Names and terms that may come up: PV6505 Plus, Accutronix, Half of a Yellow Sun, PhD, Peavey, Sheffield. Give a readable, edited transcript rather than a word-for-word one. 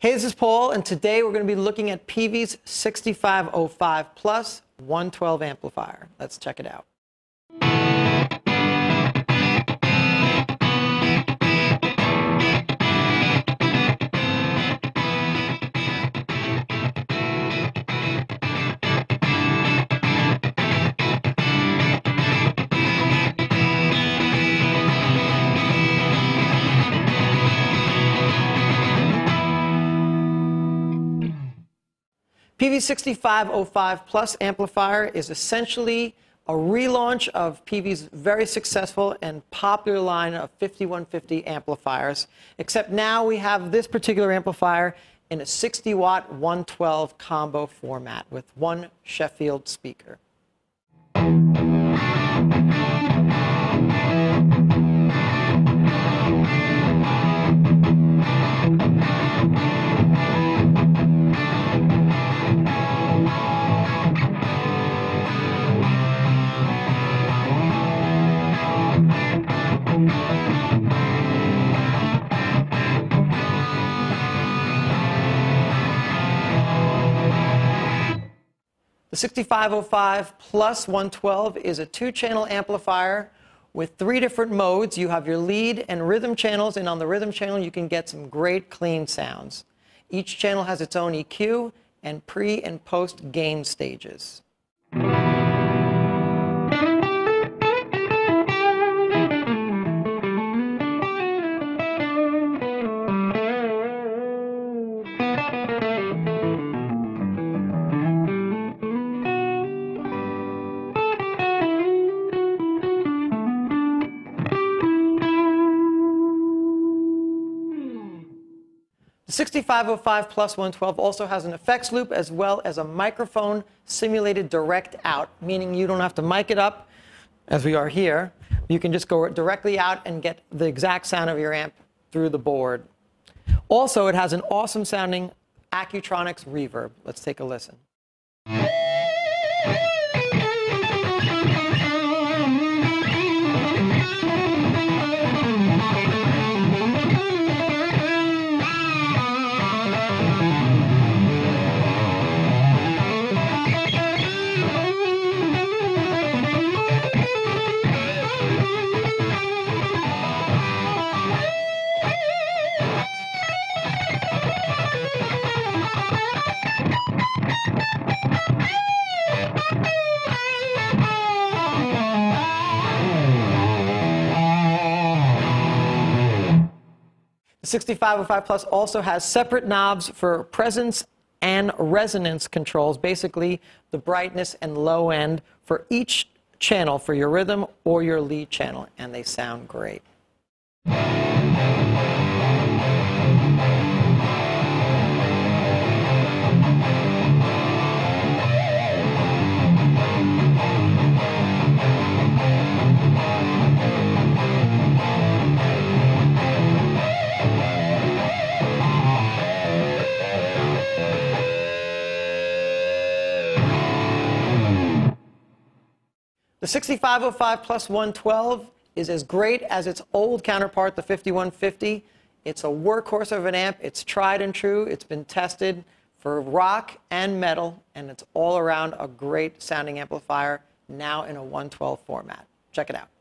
Hey, this is Paul, and today we're going to be looking at Peavey's 6505 Plus 112 amplifier. Let's check it out. PV6505 Plus amplifier is essentially a relaunch of Peavey's very successful and popular line of 5150 amplifiers, except now we have this particular amplifier in a 60-watt 112 combo format with one Sheffield speaker. The 6505 Plus 112 is a two-channel amplifier with three different modes. You have your lead and rhythm channels, and on the rhythm channel you can get some great clean sounds. Each channel has its own EQ and pre- and post-gain stages. The 6505 Plus 112 also has an effects loop as well as a microphone simulated direct out, meaning you don't have to mic it up as we are here. You can just go directly out and get the exact sound of your amp through the board. Also, it has an awesome sounding Accutronix reverb. Let's take a listen. The 6505 Plus also has separate knobs for presence and resonance controls, basically the brightness and low end for each channel, for your rhythm or your lead channel, and they sound great. The 6505 Plus 112 is as great as its old counterpart, the 5150. It's a workhorse of an amp. It's tried and true. It's been tested for rock and metal, and it's all around a great sounding amplifier, now in a 112 format. Check it out.